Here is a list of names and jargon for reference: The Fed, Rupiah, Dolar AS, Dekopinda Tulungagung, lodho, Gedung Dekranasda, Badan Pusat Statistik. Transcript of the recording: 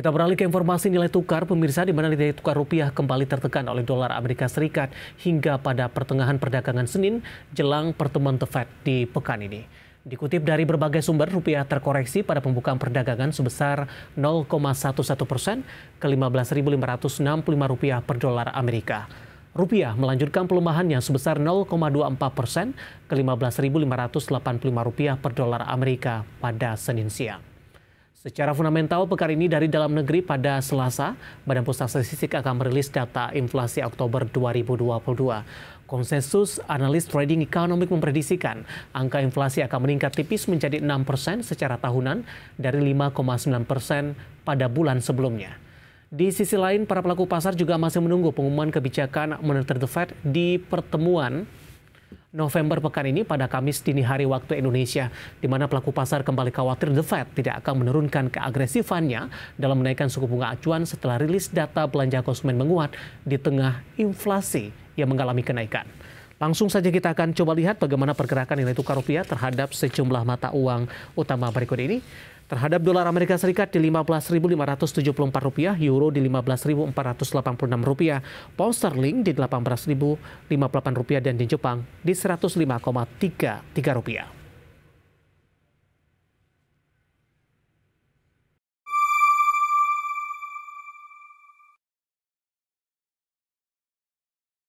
Kita beralih ke informasi nilai tukar, pemirsa, di mana nilai tukar rupiah kembali tertekan oleh dolar Amerika Serikat hingga pada pertengahan perdagangan Senin jelang pertemuan The Fed di pekan ini. Dikutip dari berbagai sumber, rupiah terkoreksi pada pembukaan perdagangan sebesar 0,11% ke 15.565 rupiah per dolar Amerika. Rupiah melanjutkan pelemahannya sebesar 0,24% ke 15.585 rupiah per dolar Amerika pada Senin siang. Secara fundamental, pekan ini dari dalam negeri pada Selasa, Badan Pusat Statistik akan merilis data inflasi Oktober 2022. Konsensus analis trading ekonomi memprediksikan angka inflasi akan meningkat tipis menjadi 6% secara tahunan dari 5,9% pada bulan sebelumnya. Di sisi lain, para pelaku pasar juga masih menunggu pengumuman kebijakan moneter The Fed di pertemuan November pekan ini pada Kamis dini hari waktu Indonesia, di mana pelaku pasar kembali khawatir The Fed tidak akan menurunkan keagresifannya dalam menaikkan suku bunga acuan setelah rilis data belanja konsumen menguat di tengah inflasi yang mengalami kenaikan. Langsung saja kita akan coba lihat bagaimana pergerakan nilai tukar rupiah terhadap sejumlah mata uang utama berikut ini. Terhadap dolar Amerika Serikat di 15.574 rupiah, euro di 15.486 rupiah, pound sterling di 18.058 rupiah, dan di Jepang di 105,33 rupiah.